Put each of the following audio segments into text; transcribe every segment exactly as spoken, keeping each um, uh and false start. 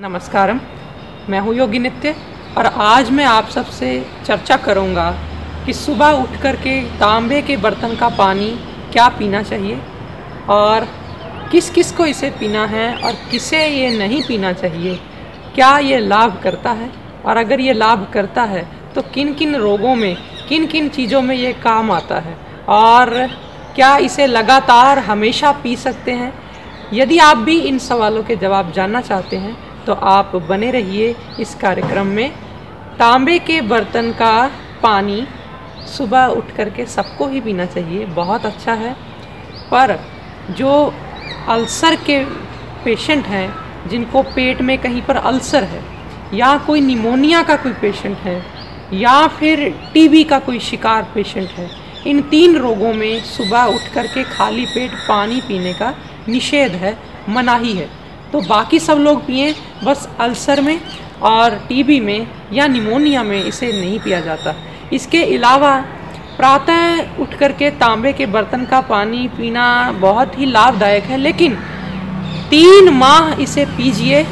नमस्कारम, मैं हूँ योगी नित्य और आज मैं आप सबसे चर्चा करूँगा कि सुबह उठ कर के तांबे के बर्तन का पानी क्या पीना चाहिए और किस किस को इसे पीना है और किसे ये नहीं पीना चाहिए। क्या ये लाभ करता है और अगर ये लाभ करता है तो किन किन रोगों में, किन किन चीज़ों में ये काम आता है और क्या इसे लगातार हमेशा पी सकते हैं। यदि आप भी इन सवालों के जवाब जानना चाहते हैं तो आप बने रहिए इस कार्यक्रम में। तांबे के बर्तन का पानी सुबह उठ कर के सबको ही पीना चाहिए, बहुत अच्छा है, पर जो अल्सर के पेशेंट हैं, जिनको पेट में कहीं पर अल्सर है या कोई निमोनिया का कोई पेशेंट है या फिर टीबी का कोई शिकार पेशेंट है, इन तीन रोगों में सुबह उठ कर के खाली पेट पानी पीने का निषेध है, मनाही है। तो बाकी सब लोग पिएं, बस अल्सर में और टीबी में या निमोनिया में इसे नहीं पिया जाता। इसके अलावा प्रातः उठ कर के तांबे के बर्तन का पानी पीना बहुत ही लाभदायक है, लेकिन तीन माह इसे पीजिए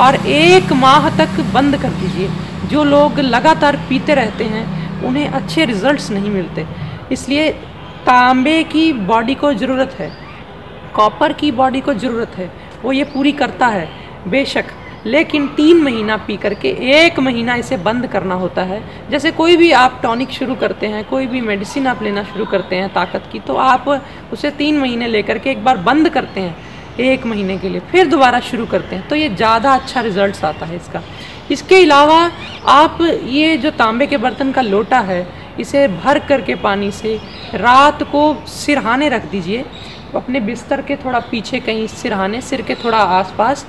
और एक माह तक बंद कर दीजिए। जो लोग लगातार पीते रहते हैं उन्हें अच्छे रिजल्ट्स नहीं मिलते। इसलिए तांबे की बॉडी को ज़रूरत है, कॉपर की बॉडी को ज़रूरत है, वो ये पूरी करता है बेशक, लेकिन तीन महीना पी करके एक महीना इसे बंद करना होता है। जैसे कोई भी आप टॉनिक शुरू करते हैं, कोई भी मेडिसिन आप लेना शुरू करते हैं ताकत की, तो आप उसे तीन महीने लेकर के एक बार बंद करते हैं एक महीने के लिए, फिर दोबारा शुरू करते हैं, तो ये ज़्यादा अच्छा रिजल्ट्स आता है इसका। इसके अलावा आप ये जो तांबे के बर्तन का लोटा है इसे भर करके पानी से रात को सिरहाने रख दीजिए, अपने बिस्तर के थोड़ा पीछे कहीं, सिरहाने, सिर के थोड़ा आसपास,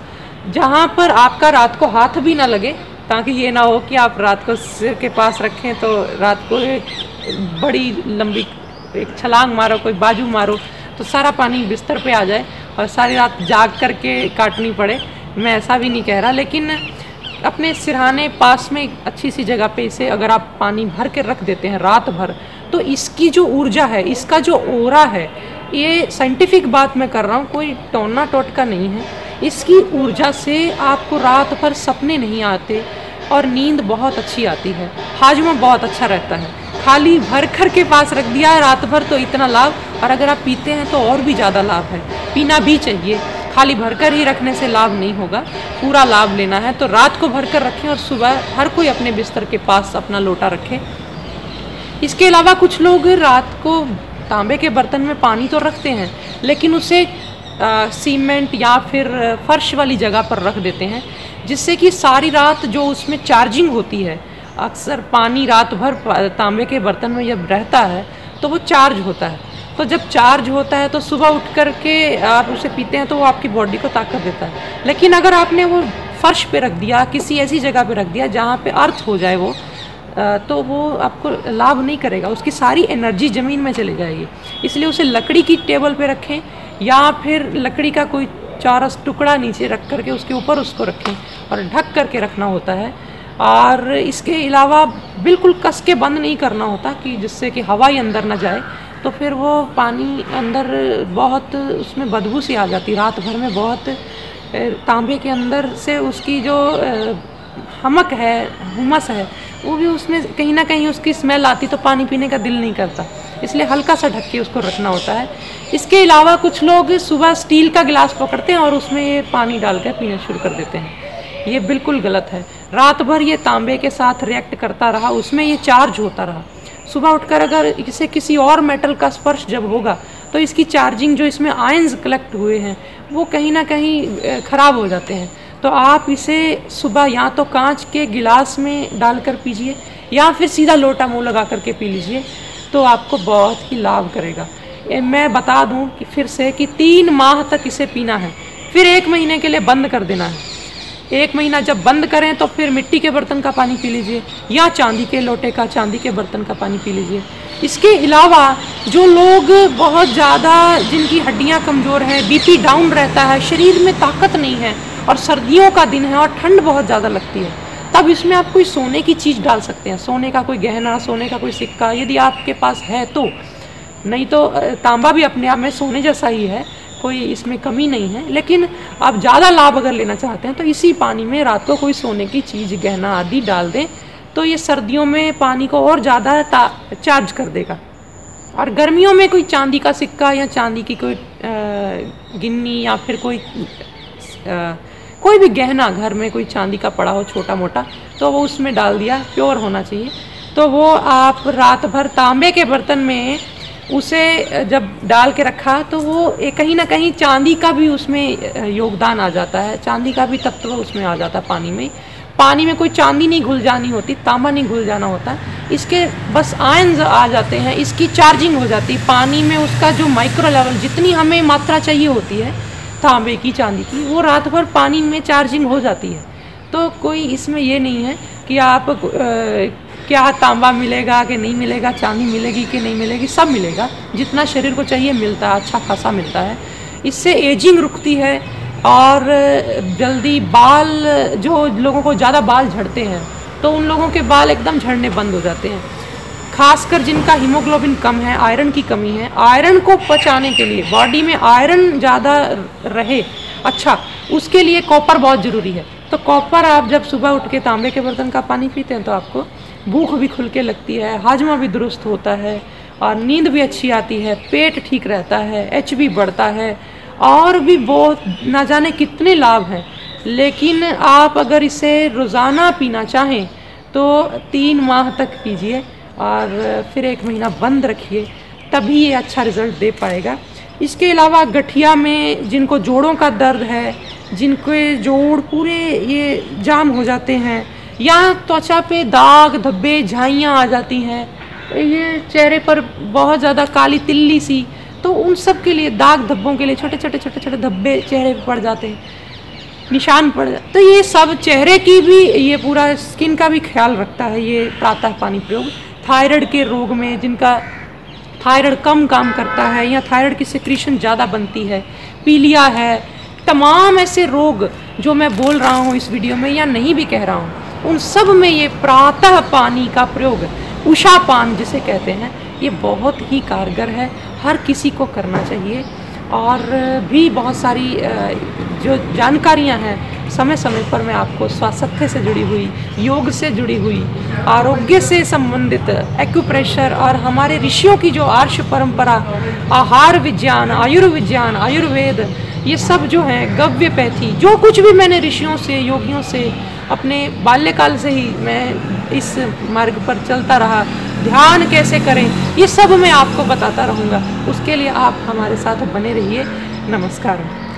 जहाँ पर आपका रात को हाथ भी ना लगे, ताकि ये ना हो कि आप रात को सिर के पास रखें तो रात को बड़ी लंबी एक छलांग मारो, कोई बाजू मारो तो सारा पानी बिस्तर पे आ जाए और सारी रात जाग करके काटनी पड़े। मैं ऐसा भी नहीं कह रहा, लेकिन अपने सिरहाने पास में अच्छी सी जगह पे इसे अगर आप पानी भर के रख देते हैं रात भर, तो इसकी जो ऊर्जा है, इसका जो ओरा है, ये साइंटिफिक बात मैं कर रहा हूँ, कोई टोना टोटका नहीं है, इसकी ऊर्जा से आपको रात भर सपने नहीं आते और नींद बहुत अच्छी आती है, हाजमा बहुत अच्छा रहता है। खाली भर कर के पास रख दिया है रात भर तो इतना लाभ, और अगर आप पीते हैं तो और भी ज़्यादा लाभ है। पीना भी चाहिए, खाली भरकर ही रखने से लाभ नहीं होगा, पूरा लाभ लेना है तो रात को भरकर रखें और सुबह हर कोई अपने बिस्तर के पास अपना लोटा रखे। इसके अलावा कुछ लोग रात को तांबे के बर्तन में पानी तो रखते हैं, लेकिन उसे आ, सीमेंट या फिर फर्श वाली जगह पर रख देते हैं, जिससे कि सारी रात जो उसमें चार्जिंग होती है, अक्सर पानी रात भर तांबे के बर्तन में जब रहता है तो वो चार्ज होता है, तो जब चार्ज होता है तो सुबह उठ कर के आप उसे पीते हैं तो वो आपकी बॉडी को ताकत देता है। लेकिन अगर आपने वो फर्श पे रख दिया, किसी ऐसी जगह पे रख दिया जहाँ पे अर्थ हो जाए वो, तो वो आपको लाभ नहीं करेगा, उसकी सारी एनर्जी ज़मीन में चली जाएगी। इसलिए उसे लकड़ी की टेबल पे रखें या फिर लकड़ी का कोई चौरस टुकड़ा नीचे रख करके उसके ऊपर उसको रखें और ढक करके रखना होता है। और इसके अलावा बिल्कुल कस के बंद नहीं करना होता कि जिससे कि हवा ही अंदर ना जाए, तो फिर वो पानी अंदर बहुत उसमें बदबू सी आ जाती रात भर में, बहुत तांबे के अंदर से उसकी जो हमक है, हुमस है, वो भी उसमें कहीं ना कहीं उसकी स्मेल आती, तो पानी पीने का दिल नहीं करता, इसलिए हल्का सा ढक के उसको रखना होता है। इसके अलावा कुछ लोग सुबह स्टील का गिलास पकड़ते हैं और उसमें ये पानी डाल कर पीना शुरू कर देते हैं, ये बिल्कुल गलत है। रात भर ये तांबे के साथ रिएक्ट करता रहा, उसमें ये चार्ज होता रहा, सुबह उठकर अगर इसे किसी और मेटल का स्पर्श जब होगा तो इसकी चार्जिंग, जो इसमें आयंस कलेक्ट हुए हैं, वो कहीं ना कहीं ख़राब हो जाते हैं। तो आप इसे सुबह या तो कांच के गिलास में डालकर पीजिए या फिर सीधा लोटा मुंह लगा करके पी लीजिए, तो आपको बहुत ही लाभ करेगा। मैं बता दूं कि फिर से कि तीन माह तक इसे पीना है, फिर एक महीने के लिए बंद कर देना है। एक महीना जब बंद करें तो फिर मिट्टी के बर्तन का पानी पी लीजिए या चांदी के लोटे का, चांदी के बर्तन का पानी पी लीजिए। इसके अलावा जो लोग बहुत ज़्यादा, जिनकी हड्डियां कमज़ोर हैं, बीपी डाउन रहता है, शरीर में ताकत नहीं है और सर्दियों का दिन है और ठंड बहुत ज़्यादा लगती है, तब इसमें आप कोई सोने की चीज़ डाल सकते हैं, सोने का कोई गहना, सोने का कोई सिक्का, यदि आपके पास है तो। नहीं तो तांबा भी अपने आप में सोने जैसा ही है, कोई इसमें कमी नहीं है, लेकिन आप ज़्यादा लाभ अगर लेना चाहते हैं तो इसी पानी में रात को कोई सोने की चीज़, गहना आदि डाल दें तो ये सर्दियों में पानी को और ज़्यादा चार्ज कर देगा। और गर्मियों में कोई चांदी का सिक्का या चांदी की कोई गिन्नी या फिर कोई आ, कोई भी गहना घर में कोई चांदी का पड़ा हो छोटा मोटा, तो वो उसमें डाल दिया, प्योर होना चाहिए। तो वो आप रात भर तांबे के बर्तन में उसे जब डाल के रखा तो वो कहीं ना कहीं चांदी का भी उसमें योगदान आ जाता है, चांदी का भी तत्व उसमें आ जाता है पानी में। पानी में कोई चांदी नहीं घुल जानी होती, तांबा नहीं घुल जाना होता, इसके बस आयन्स आ जाते हैं, इसकी चार्जिंग हो जाती है पानी में। उसका जो माइक्रो लेवल, जितनी हमें मात्रा चाहिए होती है तांबे की, चांदी की, वो रात भर पानी में चार्जिंग हो जाती है। तो कोई इसमें ये नहीं है कि आप आ, क्या तांबा मिलेगा कि नहीं मिलेगा, चांदी मिलेगी कि नहीं मिलेगी, सब मिलेगा, जितना शरीर को चाहिए मिलता है, अच्छा खासा मिलता है। इससे एजिंग रुकती है और जल्दी बाल, जो लोगों को ज़्यादा बाल झड़ते हैं तो उन लोगों के बाल एकदम झड़ने बंद हो जाते हैं, खासकर जिनका हीमोग्लोबिन कम है, आयरन की कमी है। आयरन को पचाने के लिए, बॉडी में आयरन ज़्यादा रहे अच्छा, उसके लिए कॉपर बहुत ज़रूरी है। तो कॉपर आप जब सुबह उठ के तांबे के बर्तन का पानी पीते हैं तो आपको भूख भी खुल के लगती है, हाजमा भी दुरुस्त होता है और नींद भी अच्छी आती है, पेट ठीक रहता है, एच बी बढ़ता है, और भी बहुत ना जाने कितने लाभ हैं। लेकिन आप अगर इसे रोज़ाना पीना चाहें तो तीन माह तक पीजिए और फिर एक महीना बंद रखिए, तभी ये अच्छा रिज़ल्ट दे पाएगा। इसके अलावा गठिया में, जिनको जोड़ों का दर्द है, जिनके जोड़ पूरे ये जाम हो जाते हैं, या त्वचा पे दाग धब्बे झाइयाँ आ जाती हैं, ये चेहरे पर बहुत ज़्यादा काली तिल्ली सी, तो उन सब के लिए, दाग धब्बों के लिए छोटे छोटे छोटे छोटे धब्बे चेहरे पर पड़ जाते हैं, निशान पड़ जाते, तो ये सब चेहरे की भी, ये पूरा स्किन का भी ख्याल रखता है ये प्रातः पानी प्रयोग। थायराइड के रोग में, जिनका थायराइड कम काम करता है या थायराइड की सिक्रीशन ज़्यादा बनती है, पीलिया है, तमाम ऐसे रोग जो मैं बोल रहा हूँ इस वीडियो में या नहीं भी कह रहा हूँ, उन सब में ये प्रातः पानी का प्रयोग, उषापान जिसे कहते हैं, ये बहुत ही कारगर है, हर किसी को करना चाहिए। और भी बहुत सारी जो जानकारियाँ हैं समय समय पर मैं आपको स्वास्थ्य से जुड़ी हुई, योग से जुड़ी हुई, आरोग्य से संबंधित, एक्यूप्रेशर और हमारे ऋषियों की जो आर्ष परंपरा, आहार विज्ञान, आयुर्विज्ञान, आयुर्वेद, ये सब जो हैं, गव्यपैथी, जो कुछ भी मैंने ऋषियों से, योगियों से, अपने बाल्यकाल से ही मैं इस मार्ग पर चलता रहा, ध्यान कैसे करें, ये सब मैं आपको बताता रहूँगा। उसके लिए आप हमारे साथ बने रहिए। नमस्कार।